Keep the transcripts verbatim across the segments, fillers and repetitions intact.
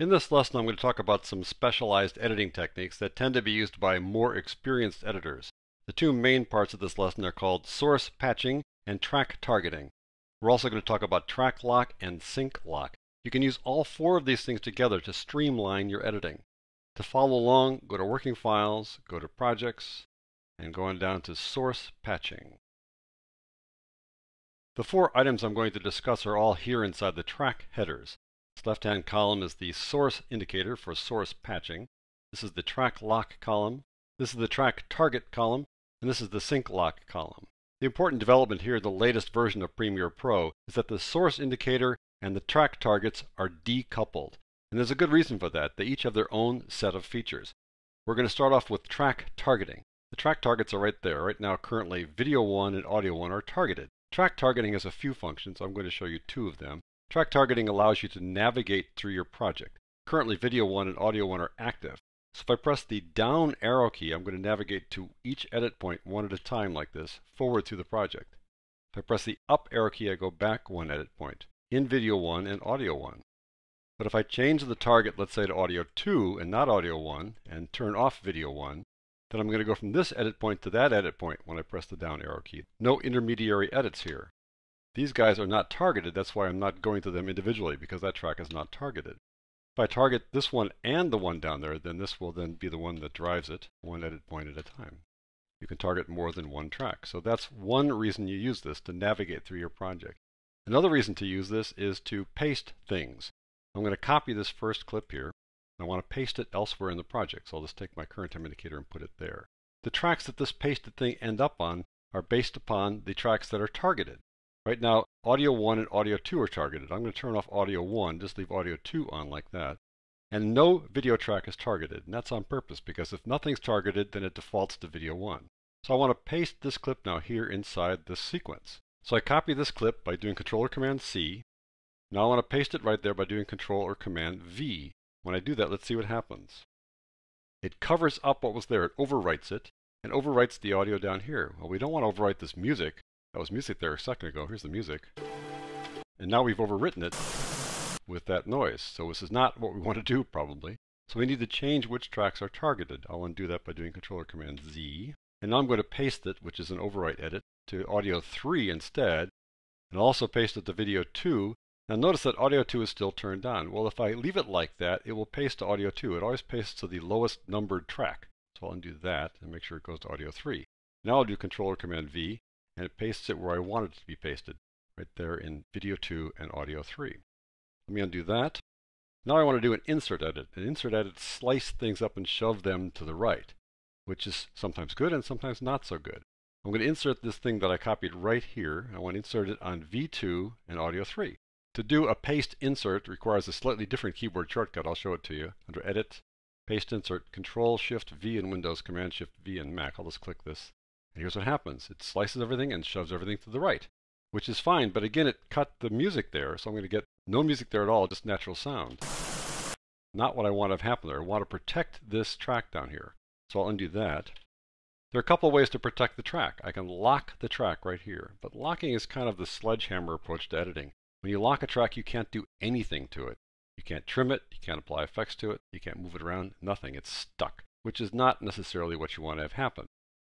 In this lesson, I'm going to talk about some specialized editing techniques that tend to be used by more experienced editors. The two main parts of this lesson are called source patching and track targeting. We're also going to talk about track lock and sync lock. You can use all four of these things together to streamline your editing. To follow along, go to Working Files, go to Projects, and go on down to Source Patching. The four items I'm going to discuss are all here inside the track headers. This left-hand column is the source indicator for source patching. This is the track lock column. This is the track target column. And this is the sync lock column. The important development here, the latest version of Premiere Pro, is that the source indicator and the track targets are decoupled. And there's a good reason for that. They each have their own set of features. We're going to start off with track targeting. The track targets are right there. Right now, currently, Video one and Audio one are targeted. Track targeting has a few functions. I'm going to show you two of them. Track targeting allows you to navigate through your project. Currently, Video one and Audio one are active. So if I press the down arrow key, I'm going to navigate to each edit point one at a time like this, forward through the project. If I press the up arrow key, I go back one edit point, in Video one and Audio one. But if I change the target, let's say to Audio two and not Audio one, and turn off Video one, then I'm going to go from this edit point to that edit point when I press the down arrow key. No intermediary edits here. These guys are not targeted, that's why I'm not going to them individually, because that track is not targeted. If I target this one and the one down there, then this will then be the one that drives it, one edit point at a time. You can target more than one track. So that's one reason you use this, to navigate through your project. Another reason to use this is to paste things. I'm going to copy this first clip here, and I want to paste it elsewhere in the project. So I'll just take my current time indicator and put it there. The tracks that this pasted thing end up on are based upon the tracks that are targeted. Right now, Audio one and Audio two are targeted. I'm going to turn off Audio one, just leave Audio two on like that. And no video track is targeted, and that's on purpose, because if nothing's targeted, then it defaults to Video one. So I want to paste this clip now here inside this sequence. So I copy this clip by doing Control or Command C. Now I want to paste it right there by doing Control or Command V. When I do that, let's see what happens. It covers up what was there. It overwrites it, and overwrites the audio down here. Well, we don't want to overwrite this music. That was music there a second ago. Here's the music. And now we've overwritten it with that noise. So this is not what we want to do, probably. So we need to change which tracks are targeted. I'll undo that by doing Control or Command Z. And now I'm going to paste it, which is an overwrite edit, to Audio three instead. And also paste it to Video two. Now notice that Audio two is still turned on. Well, if I leave it like that, it will paste to Audio two. It always pastes to the lowest numbered track. So I'll undo that and make sure it goes to Audio three. Now I'll do Control or Command V. And it pastes it where I want it to be pasted, right there in Video two and Audio three. Let me undo that. Now I want to do an insert edit. An insert edit slices things up and shoves them to the right, which is sometimes good and sometimes not so good. I'm going to insert this thing that I copied right here. I want to insert it on V two and Audio three. To do a paste insert requires a slightly different keyboard shortcut. I'll show it to you. Under Edit, Paste Insert, Control Shift V in Windows, Command Shift V in Mac. I'll just click this. And here's what happens. It slices everything and shoves everything to the right, which is fine, but again, it cut the music there, so I'm going to get no music there at all, just natural sound. Not what I want to have happen there. I want to protect this track down here, so I'll undo that. There are a couple of ways to protect the track. I can lock the track right here, but locking is kind of the sledgehammer approach to editing. When you lock a track, you can't do anything to it. You can't trim it, you can't apply effects to it, you can't move it around, nothing. It's stuck, which is not necessarily what you want to have happen.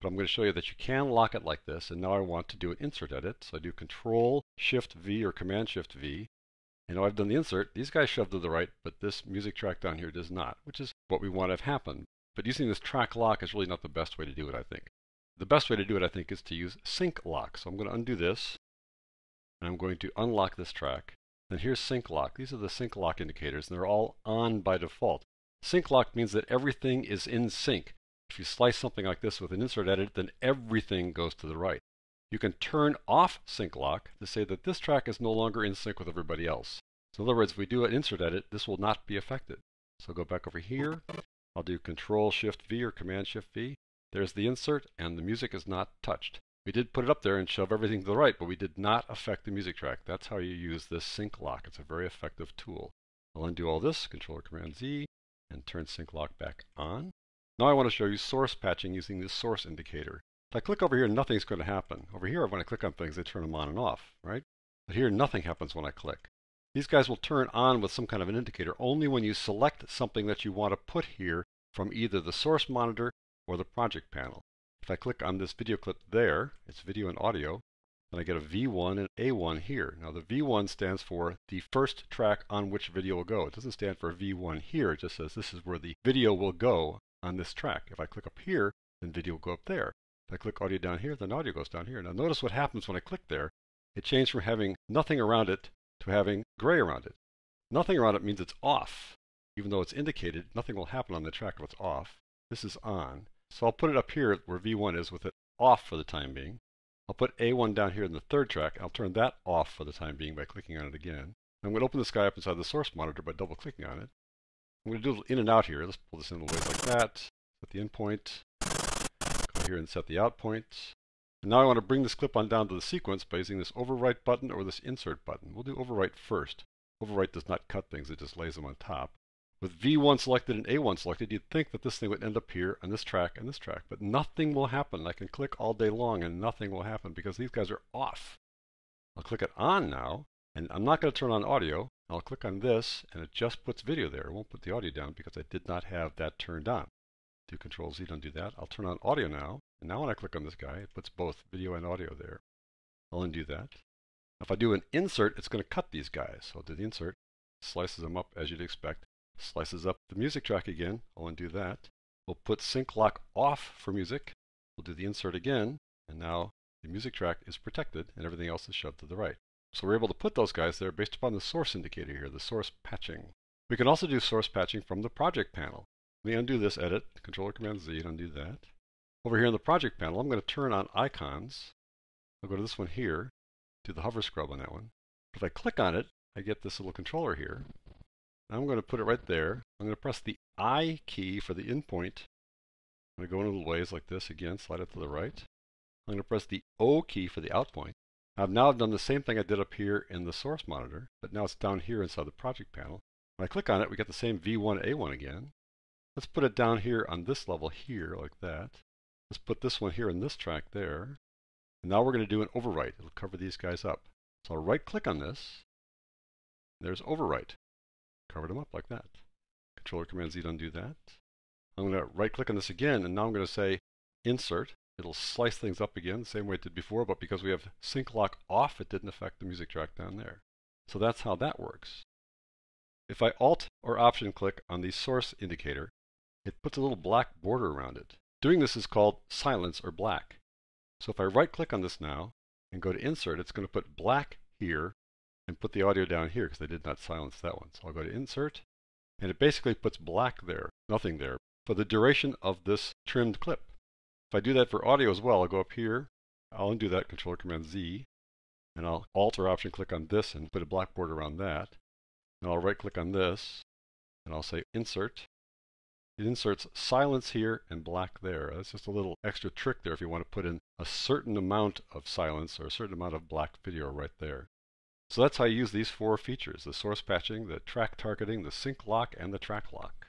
But I'm going to show you that you can lock it like this, and now I want to do an insert edit. So I do Control Shift V or Command Shift V. And now I've done the insert. These guys shove to the right, but this music track down here does not, which is what we want to have happen. But using this track lock is really not the best way to do it, I think. The best way to do it, I think, is to use sync lock. So I'm going to undo this, and I'm going to unlock this track. Then here's sync lock. These are the sync lock indicators, and they're all on by default. Sync lock means that everything is in sync. If you slice something like this with an insert edit, then everything goes to the right. You can turn off sync lock to say that this track is no longer in sync with everybody else. So in other words, if we do an insert edit, this will not be affected. So go back over here. I'll do Control Shift V or Command Shift V. There's the insert, and the music is not touched. We did put it up there and shove everything to the right, but we did not affect the music track. That's how you use this sync lock. It's a very effective tool. I'll undo all this, Control or Command Z, and turn sync lock back on. Now I want to show you source patching using this source indicator. If I click over here, nothing's going to happen. Over here, when I click on things, they turn them on and off, right? But here, nothing happens when I click. These guys will turn on with some kind of an indicator only when you select something that you want to put here from either the source monitor or the project panel. If I click on this video clip there, it's video and audio, then I get a V one and A one here. Now the V one stands for the first track on which video will go. It doesn't stand for V one here, it just says this is where the video will go on this track. If I click up here, then video will go up there. If I click audio down here, then audio goes down here. Now notice what happens when I click there. It changed from having nothing around it to having gray around it. Nothing around it means it's off. Even though it's indicated, nothing will happen on the track if it's off. This is on. So I'll put it up here where V one is with it off for the time being. I'll put A one down here in the third track. I'll turn that off for the time being by clicking on it again. I'm going to open this guy up inside the source monitor by double clicking on it. I'm going to do a little in and out here. Let's pull this in a little ways like that. Set the in point. Go here and set the out point. And now I want to bring this clip on down to the sequence by using this overwrite button or this insert button. We'll do overwrite first. Overwrite does not cut things, it just lays them on top. With V one selected and A one selected, you'd think that this thing would end up here on this track and this track, but nothing will happen. I can click all day long and nothing will happen because these guys are off. I'll click it on now, and I'm not going to turn on audio. I'll click on this, and it just puts video there. It won't put the audio down because I did not have that turned on. Do Control Z, don't do that. I'll turn on audio now, and now when I click on this guy, it puts both video and audio there. I'll undo that. If I do an insert, it's going to cut these guys. So I'll do the insert, slices them up as you'd expect, slices up the music track again. I'll undo that. We'll put sync lock off for music. We'll do the insert again, and now the music track is protected and everything else is shoved to the right. So we're able to put those guys there based upon the source indicator here, the source patching. We can also do source patching from the project panel. Let me undo this edit, Control or Command Z, and undo that. Over here in the project panel, I'm going to turn on icons. I'll go to this one here, do the hover scrub on that one. If I click on it, I get this little controller here. I'm going to put it right there. I'm going to press the I key for the endpoint. I'm going to go in a little ways like this again, slide it to the right. I'm going to press the O key for the out point. I've now done the same thing I did up here in the source monitor, but now it's down here inside the project panel. When I click on it, we get the same V one A one again. Let's put it down here on this level here, like that. Let's put this one here in this track there. And now we're going to do an overwrite. It'll cover these guys up. So I'll right-click on this. There's overwrite. Covered them up like that. Control or Command Z, undo that. I'm going to right-click on this again, and now I'm going to say Insert. It'll slice things up again, the same way it did before, but because we have sync lock off, it didn't affect the music track down there. So that's how that works. If I Alt or Option click on the source indicator, it puts a little black border around it. Doing this is called silence or black. So if I right-click on this now and go to Insert, it's going to put black here and put the audio down here because I did not silence that one. So I'll go to Insert, and it basically puts black there, nothing there, for the duration of this trimmed clip. If I do that for audio as well, I'll go up here, I'll undo that, Control Command Z, and I'll Alt or Option click on this and put a black border around that. And I'll right click on this, and I'll say Insert. It inserts silence here and black there. That's just a little extra trick there if you want to put in a certain amount of silence or a certain amount of black video right there. So that's how you use these four features, the source patching, the track targeting, the sync lock, and the track lock.